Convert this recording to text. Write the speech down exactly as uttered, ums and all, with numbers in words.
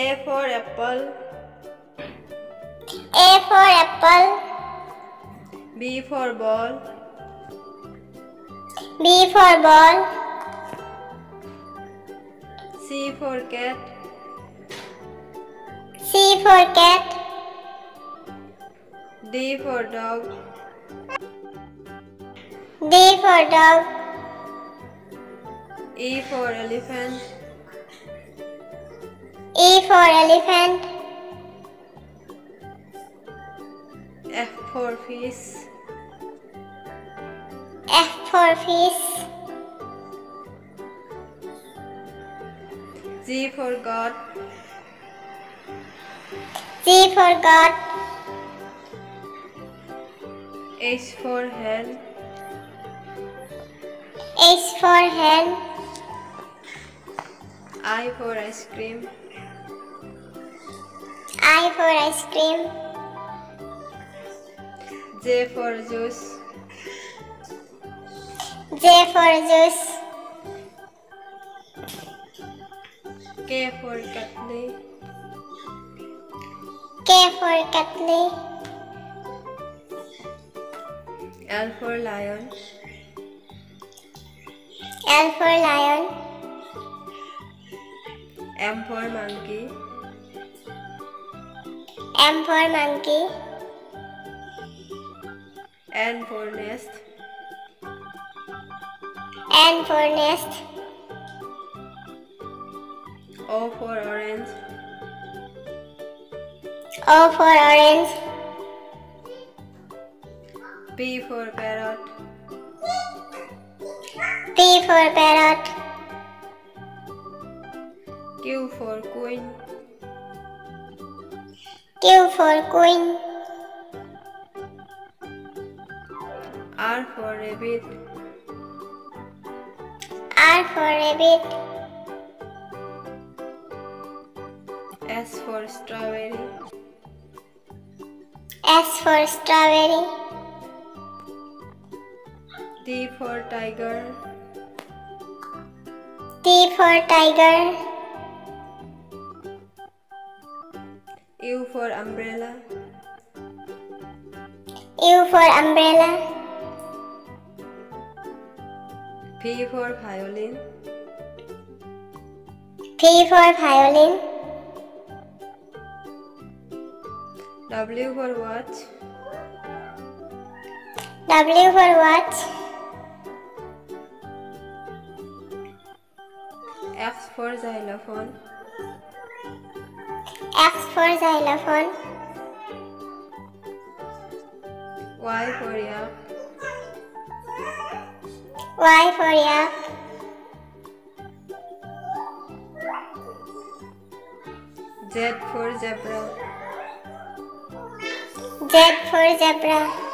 A for apple. A for apple. B for ball. B for ball. C for cat. C for cat. D for dog. D for dog. E for elephant. E for elephant. F for fish. F for fish. G for God. G for God. H for hand. H for hand. I for ice cream. I for ice cream. J for juice. J for juice. K for cutlery. K for cutlery. L for lion. L for lion. M for monkey. M for monkey. N for nest. N for nest. O for orange. O for orange. P for parrot. P for parrot. Q for queen. Q for queen. R for rabbit. R for rabbit. S for strawberry. S for strawberry. T for tiger. T for tiger. U for umbrella. U for umbrella. P for violin. P for violin. W for watch. W for watch. F for xylophone. F for xylophone. Y for yak. Y for yak. Z for zebra. Z for zebra.